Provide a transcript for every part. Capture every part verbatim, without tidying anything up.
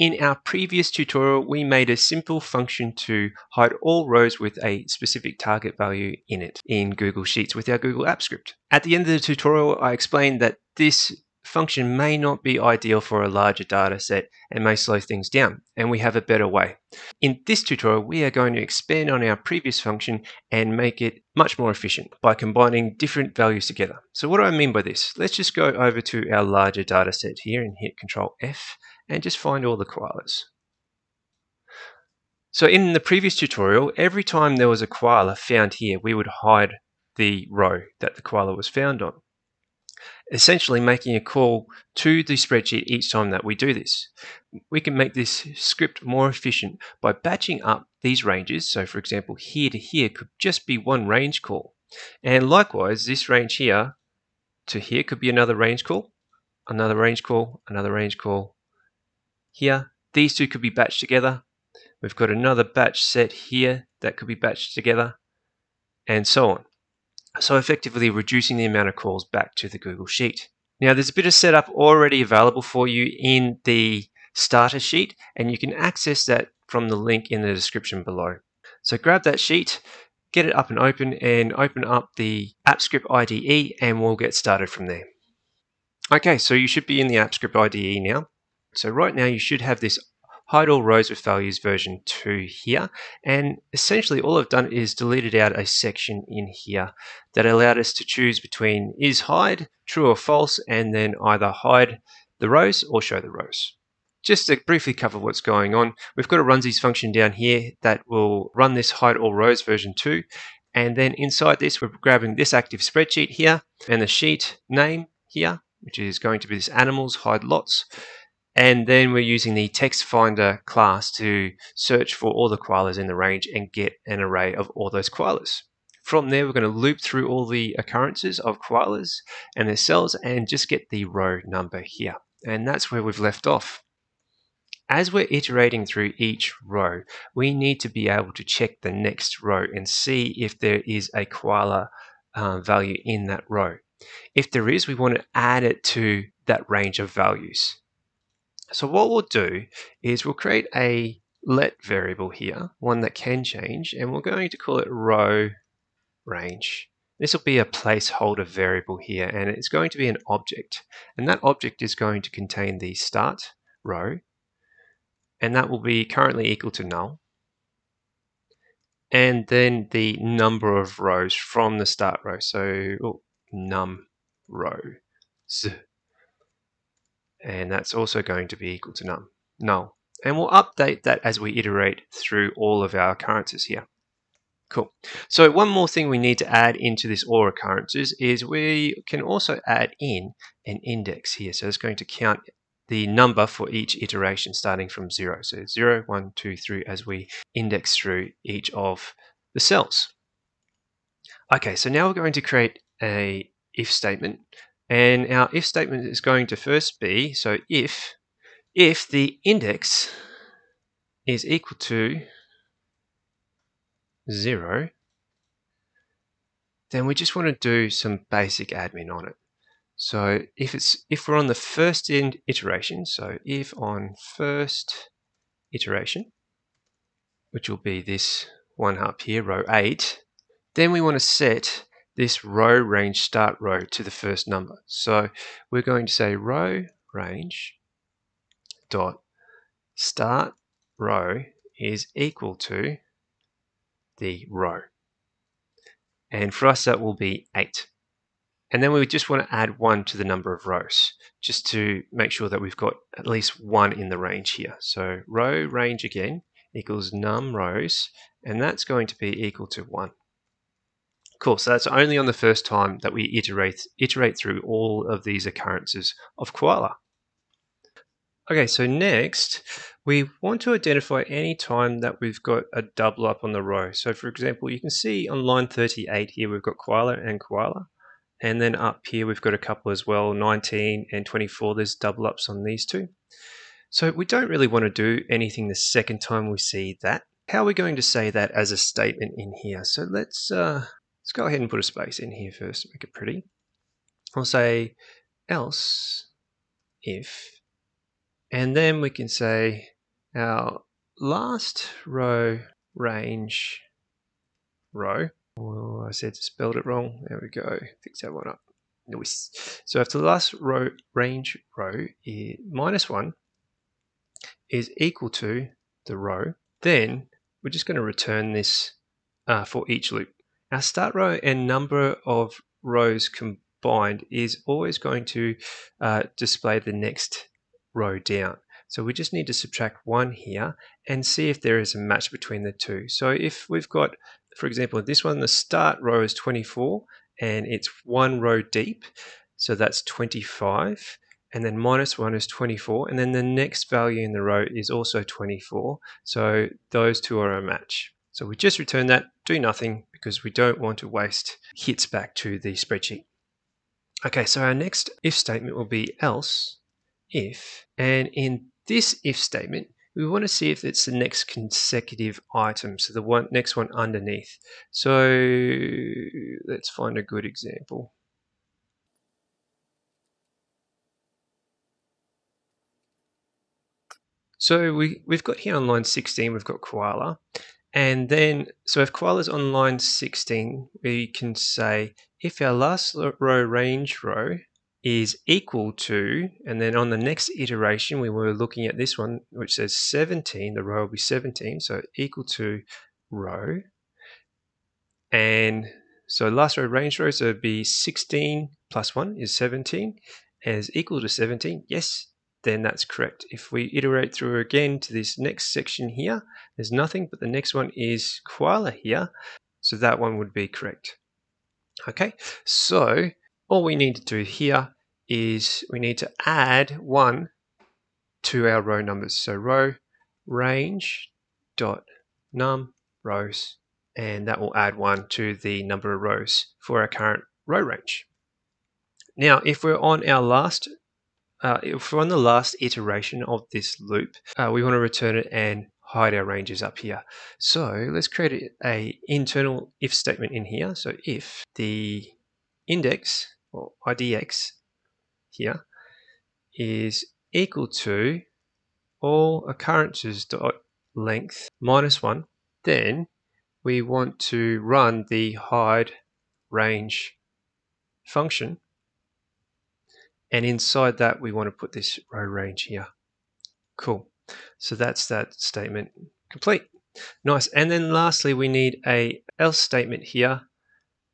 In our previous tutorial, we made a simple function to hide all rows with a specific target value in it in Google Sheets with our Google Apps Script. At the end of the tutorial, I explained that this function may not be ideal for a larger data set and may slow things down, and we have a better way. In this tutorial, we are going to expand on our previous function and make it much more efficient by combining different values together. So what do I mean by this? Let's just go over to our larger data set here and hit Control F. And just find all the koalas. So in the previous tutorial, every time there was a koala found here, we would hide the row that the koala was found on, essentially making a call to the spreadsheet each time that we do this. We can make this script more efficient by batching up these ranges. So for example, here to here could just be one range call. And likewise, this range here to here could be another range call, another range call, another range call. Here, these two could be batched together. We've got another batch set here that could be batched together, and so on. So effectively reducing the amount of calls back to the Google Sheet. Now there's a bit of setup already available for you in the starter sheet, and you can access that from the link in the description below. So grab that sheet, get it up and open, and open up the Apps Script I D E, and we'll get started from there. Okay, so you should be in the Apps Script I D E now. So right now you should have this hide all rows with values version two here, and essentially all I've done is deleted out a section in here that allowed us to choose between is hide, true or false, and then either hide the rows or show the rows. Just to briefly cover what's going on, we've got a runsies function down here that will run this hide all rows version two, and then inside this we're grabbing this active spreadsheet here and the sheet name here, which is going to be this AnimalsHideLots. And then we're using the Text Finder class to search for all the koalas in the range and get an array of all those koalas. From there, we're going to loop through all the occurrences of koalas and their cells and just get the row number here. And that's where we've left off. As we're iterating through each row, we need to be able to check the next row and see if there is a koala uh, value in that row. If there is, we want to add it to that range of values. So what we'll do is we'll create a let variable here, one that can change, and we're going to call it row range. This will be a placeholder variable here, and it's going to be an object. And that object is going to contain the start row, and that will be currently equal to null. And then the number of rows from the start row, so oh, num row. Z. And that's also going to be equal to num, null. And we'll update that as we iterate through all of our occurrences here. Cool. So one more thing we need to add into this or occurrences is we can also add in an index here. So it's going to count the number for each iteration starting from zero. So zero, one, two, three, as we index through each of the cells. Okay, so now we're going to create a if statement. And our if statement is going to first be, so if, if the index is equal to zero, then we just want to do some basic admin on it. So if it's if we're on the first end iteration, so if on first iteration, which will be this one up here, row eight, then we want to set this row range start row to the first number. So we're going to say row range dot start row is equal to the row. And for us that will be eight. And then we just want to add one to the number of rows just to make sure that we've got at least one in the range here. So row range again equals num rows, and that's going to be equal to one. Cool, so that's only on the first time that we iterate, iterate through all of these occurrences of koala. Okay, so next, we want to identify any time that we've got a double up on the row. So for example, you can see on line thirty-eight here, we've got koala and koala. And then up here, we've got a couple as well, nineteen and twenty-four, there's double ups on these two. So we don't really want to do anything the second time we see that. How are we going to say that as a statement in here? So let's... Uh, Let's go ahead and put a space in here first to make it pretty. I'll say else if And then we can say our last row range row. Oh, I said spelled it wrong. There we go. Fix that one up. Nice. So after the last row range row is minus one is equal to the row, then we're just going to return this uh, for each loop. Our start row and number of rows combined is always going to uh, display the next row down. So we just need to subtract one here and see if there is a match between the two. So if we've got, for example, this one, the start row is twenty-four and it's one row deep, so that's twenty-five, and then minus one is twenty-four, and then the next value in the row is also twenty-four, so those two are a match. So we just return that, do nothing, because we don't want to waste hits back to the spreadsheet. Okay, so our next if statement will be else if, and in this if statement we want to see if it's the next consecutive item, so the one next one underneath. So let's find a good example. So we, we've got here on line sixteen, we've got koala. And then, so if koala's on line sixteen, we can say if our last row range row is equal to, and then on the next iteration, we were looking at this one, which says seventeen, the row will be seventeen, so equal to row. And so last row range row, so it'd be sixteen plus one is seventeen, and is equal to seventeen, yes, then that's correct. If we iterate through again to this next section here, there's nothing, but the next one is koala here, so that one would be correct. Okay, so all we need to do here is we need to add one to our row numbers. So row range dot num rows, and that will add one to the number of rows for our current row range. Now, if we're on our last, uh, if we're on the last iteration of this loop, uh, we want to return it and hide our ranges up here. So let's create an internal if statement in here. So if the index or I D X here is equal to all occurrences dot length minus one, then we want to run the hide range function, and inside that we want to put this row range here. Cool, so that's that statement complete. Nice. And then lastly we need a else statement here.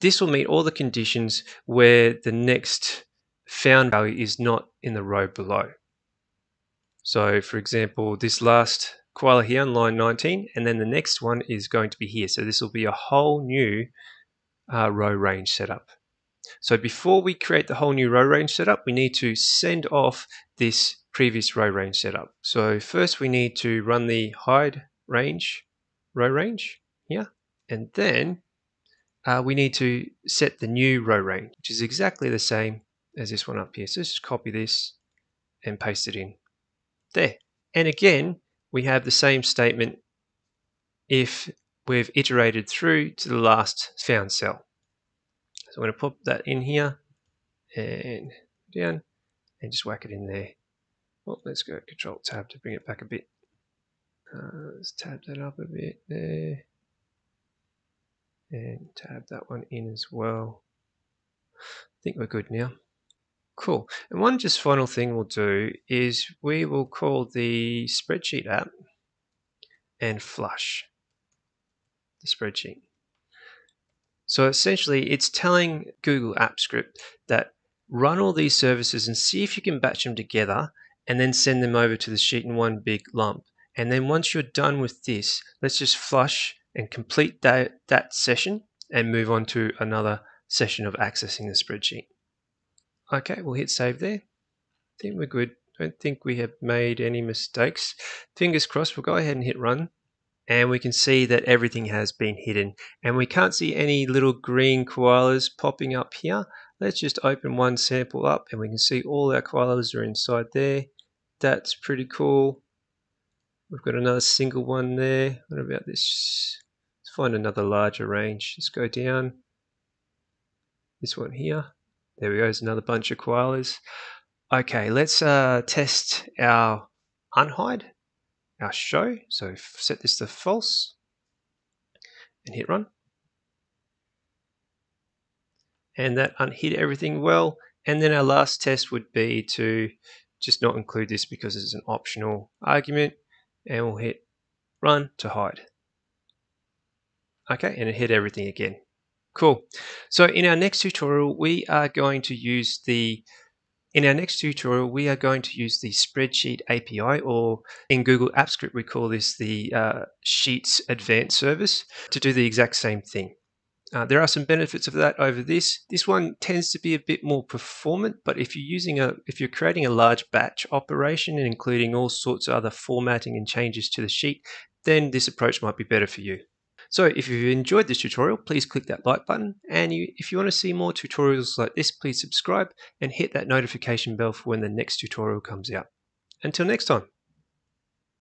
This will meet all the conditions where the next found value is not in the row below. So for example, this last koala here on line nineteen, and then the next one is going to be here. So this will be a whole new uh, row range setup. So before we create the whole new row range setup, we need to send off this previous row range setup. So first we need to run the hide range row range here, and then Uh, we need to set the new row range, which is exactly the same as this one up here. So let's just copy this and paste it in there. And again, we have the same statement if we've iterated through to the last found cell. So I'm going to pop that in here and down and just whack it in there. Well, let's go Control Tab to bring it back a bit. Uh, let's tab that up a bit there. And tab that one in as well. I think we're good now. Cool. And one just final thing we'll do is we will call the spreadsheet app and flush the spreadsheet. So essentially it's telling Google Apps Script that run all these services and see if you can batch them together and then send them over to the sheet in one big lump. And then once you're done with this, let's just flush and complete that, that session and move on to another session of accessing the spreadsheet. Okay, we'll hit save there. I think we're good. Don't think we have made any mistakes. Fingers crossed. We'll go ahead and hit run, and we can see that everything has been hidden, and we can't see any little green koalas popping up here. Let's just open one sample up and we can see all our koalas are inside there. That's pretty cool. We've got another single one there. What about this? Let's find another larger range. Let's go down. This one here. There we go. There's another bunch of koalas. Okay, let's uh, test our unhide our show. So set this to false and hit run. And that unhid everything well. And then our last test would be to just not include this because it's an optional argument, and we'll hit run to hide. Okay, and it hid everything again. Cool. So in our next tutorial, we are going to use the in our next tutorial we are going to use the spreadsheet A P I, or in Google Apps Script we call this the uh, Sheets Advanced Service, to do the exact same thing. Uh, there are some benefits of that over this. This one tends to be a bit more performant, but if you're using a, if you're creating a large batch operation and including all sorts of other formatting and changes to the sheet, then this approach might be better for you. So if you've enjoyed this tutorial, please click that like button. And you, if you want to see more tutorials like this, please subscribe and hit that notification bell for when the next tutorial comes out. Until next time.